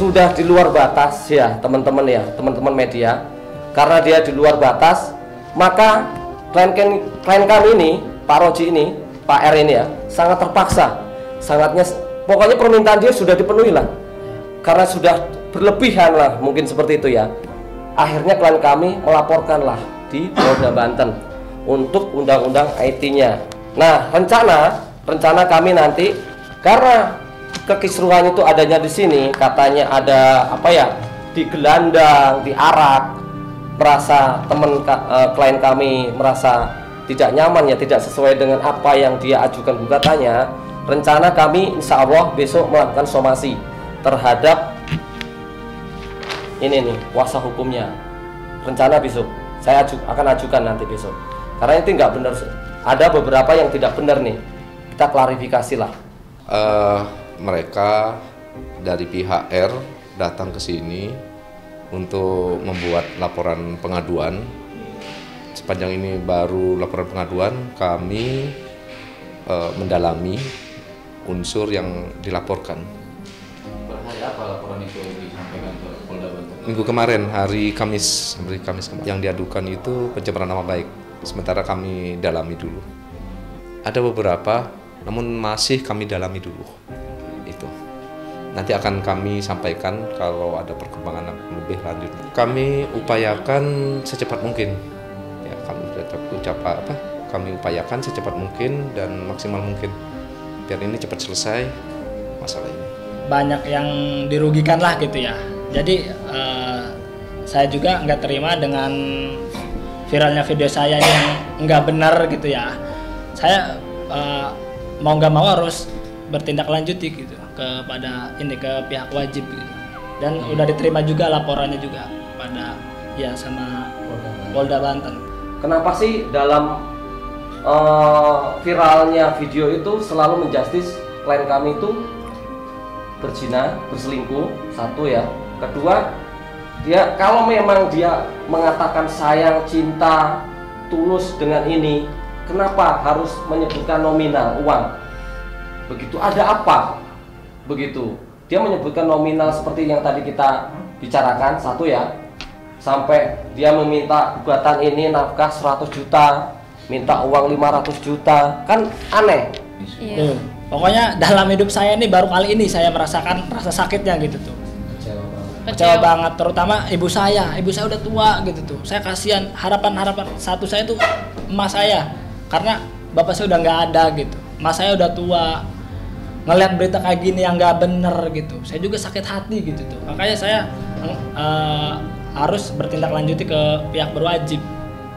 sudah di luar batas ya, teman-teman media. Karena dia di luar batas, maka klien kami ini, Pak Rozy ini, Pak R ini ya, sangat terpaksa. Sangatnya, pokoknya permintaan dia sudah dipenuhi lah. Karena sudah berlebihan lah, mungkin seperti itu ya. Akhirnya klien kami melaporkanlah di Polda Banten untuk undang-undang IT-nya. Nah, rencana kami nanti, karena kekisruhan itu adanya di sini, katanya ada apa ya, digelandang, diarak, merasa teman klien kami merasa tidak nyaman ya, tidak sesuai dengan apa yang dia ajukan gugatannya. Rencana kami insya Allah besok melakukan somasi terhadap ini nih kuasa hukumnya. Rencana besok saya akan ajukan nanti besok, karena itu nggak benar, ada beberapa yang tidak benar nih, kita klarifikasi lah. Mereka dari pihak R datang ke sini untuk membuat laporan pengaduan. Sepanjang ini baru laporan pengaduan, kami mendalami unsur yang dilaporkan. Berhari apa laporan itu disampaikan ke Polda Banten? Minggu kemarin, hari Kamis kemarin. Yang diadukan itu pencemaran nama baik. Sementara kami dalami dulu. Ada beberapa, namun masih kami dalami dulu. Nanti akan kami sampaikan kalau ada perkembangan lebih lanjut. Kami upayakan secepat mungkin. Ya, kami upayakan secepat mungkin dan maksimal mungkin. Biar ini cepat selesai masalah ini. Banyak yang dirugikan lah gitu ya. Jadi saya juga nggak terima dengan viralnya video saya yang nggak benar gitu ya. Saya mau nggak mau harus bertindak lanjuti gitu. Ke pihak wajib gitu. Dan udah diterima juga laporannya juga pada ya sama Polda Banten. Kenapa sih dalam viralnya video itu selalu menjustis klien kami itu berzina, berselingkuh, satu ya. Kedua, dia kalau memang dia mengatakan sayang, cinta, tulus dengan ini, kenapa harus menyebutkan nominal uang? Begitu ada apa? Begitu dia menyebutkan nominal seperti yang tadi kita bicarakan satu ya, sampai dia meminta gugatan ini nafkah 100 juta minta uang 500 juta kan aneh. Iya. Pokoknya dalam hidup saya ini baru kali ini saya merasakan rasa sakitnya gitu tuh. Kecewa banget, terutama ibu saya udah tua gitu tuh. Saya kasihan, harapan satu saya tuh emak saya, karena bapak saya udah nggak ada gitu. Emak saya udah tua, ngeliat berita kayak gini yang nggak bener gitu, saya juga sakit hati gitu tuh. Makanya saya harus bertindak lanjuti ke pihak berwajib,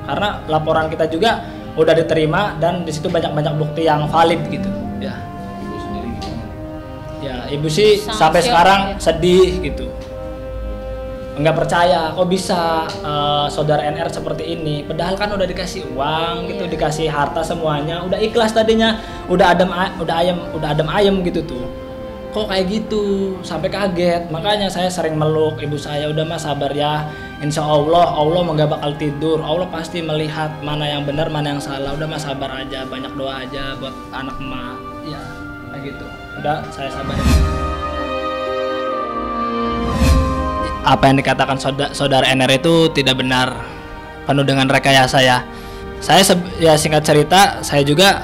karena laporan kita juga udah diterima dan disitu banyak bukti yang valid gitu ya. Ibu sendiri gimana? Ya ibu sih sampai sekarang ya, sedih gitu, nggak percaya kok bisa saudara NR seperti ini, padahal kan udah dikasih uang gitu, dikasih harta semuanya, udah ikhlas tadinya, udah adem ayem gitu tuh, kok kayak gitu, sampai kaget. Makanya saya sering meluk ibu saya, udah mas sabar ya, insya Allah nggak bakal tidur, Allah pasti melihat mana yang benar mana yang salah, udah mas sabar aja, banyak doa aja buat anak emak ya, kayak gitu, udah saya sabar. Apa yang dikatakan saudara NR itu tidak benar, penuh dengan rekayasa ya. Ya singkat cerita, saya juga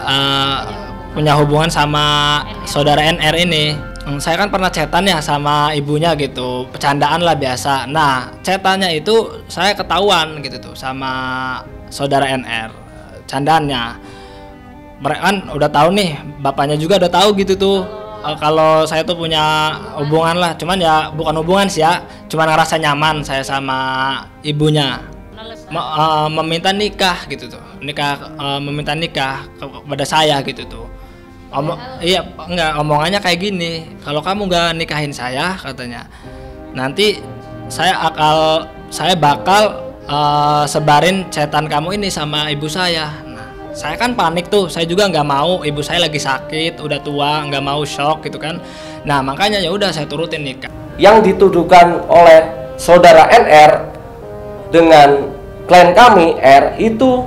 punya hubungan sama saudara NR ini. Saya kan pernah chatan ya sama ibunya gitu, bercandaan lah biasa. Nah, chatannya itu saya ketahuan gitu tuh sama saudara NR, candaannya. Mereka kan udah tahu nih, bapaknya juga udah tahu gitu tuh. Kalau saya tuh punya hubungan lah, cuman ya bukan hubungan sih ya, cuman ngerasa nyaman saya sama ibunya. Meminta nikah gitu tuh, meminta nikah kepada saya gitu tuh. Omongannya kayak gini, kalau kamu nggak nikahin saya katanya, nanti saya bakal sebarin chatan kamu ini sama ibu saya. Saya kan panik tuh, saya juga nggak mau, ibu saya lagi sakit, udah tua, nggak mau shock gitu kan. Nah makanya ya udah saya turutin nikah. Yang dituduhkan oleh saudara NR dengan klien kami R itu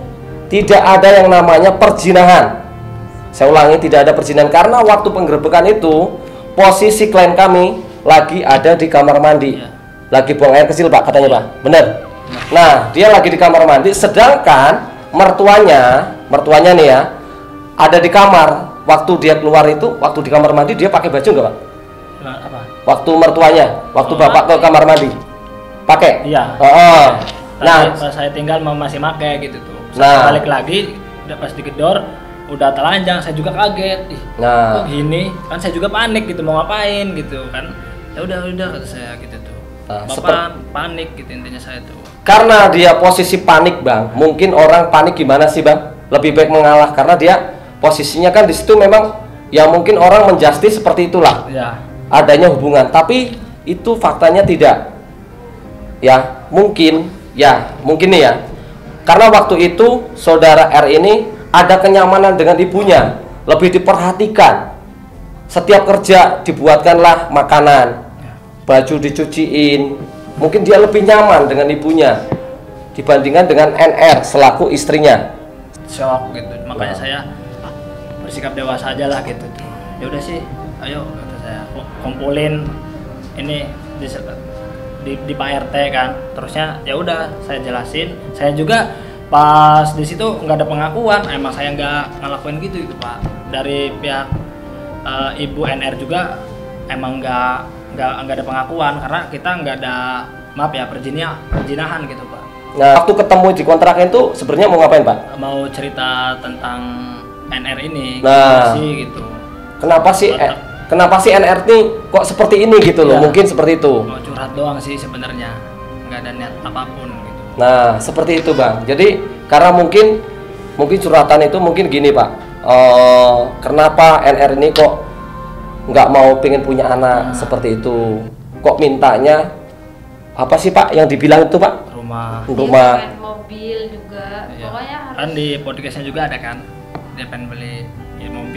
tidak ada yang namanya perzinahan. Saya ulangi, tidak ada perzinahan, karena waktu penggerebekan itu posisi klien kami lagi ada di kamar mandi, lagi buang air kecil Pak katanya Pak, bener? Nah dia lagi di kamar mandi, sedangkan mertuanya nih ya ada di kamar. Waktu dia keluar itu, waktu di kamar mandi dia pakai baju nggak Pak? Apa? Waktu mertuanya, waktu bapak ke kamar mandi pakai? Iya. Nah pas saya tinggal masih pakai gitu tuh. Saya balik lagi, udah pas digedor udah telanjang, saya juga kaget. Ih, nah, kok gini? Kan saya juga panik gitu, mau ngapain gitu kan. Ya udah kata saya gitu tuh. Nah, bapak panik gitu intinya saya tuh. Karena dia posisi panik Bang, mungkin orang panik gimana sih Bang? Lebih baik mengalah, karena dia posisinya kan di situ memang ya mungkin orang menjustis seperti itulah. Ya. Adanya hubungan, tapi itu faktanya tidak. Ya, mungkin nih ya. Karena waktu itu saudara R ini ada kenyamanan dengan ibunya, lebih diperhatikan. Setiap kerja dibuatkanlah makanan, baju dicuciin. Mungkin dia lebih nyaman dengan ibunya dibandingkan dengan NR selaku istrinya. Shock gitu, makanya saya bersikap dewasa aja lah gitu. Ya udah sih, ayo kata saya kumpulin ini di Pak RT kan. Terusnya ya udah saya jelasin, saya juga pas di situ nggak ada pengakuan, emang saya nggak ngelakuin gitu itu Pak. Dari pihak Ibu NR juga emang nggak ada pengakuan, karena kita nggak ada maaf ya perjinahan gitu Pak. Nah waktu ketemu di kontraknya itu sebenarnya mau ngapain Pak? Mau cerita tentang NR ini. Nah sih, gitu. Kenapa sih kenapa sih NR ini kok seperti ini gitu loh? Ya, mungkin seperti itu. Mau curhat doang sih sebenarnya, nggak ada niat apapun gitu. Nah seperti itu Bang, jadi karena mungkin curhatan itu mungkin gini Pak, kenapa NR ini kok nggak mau pengen punya anak seperti itu, kok mintanya apa sih Pak yang dibilang itu Pak? Rumah. Dia mobil juga, iya. Pokoknya harus... kan di podcastnya juga ada kan, dia pengen beli ya, mobil.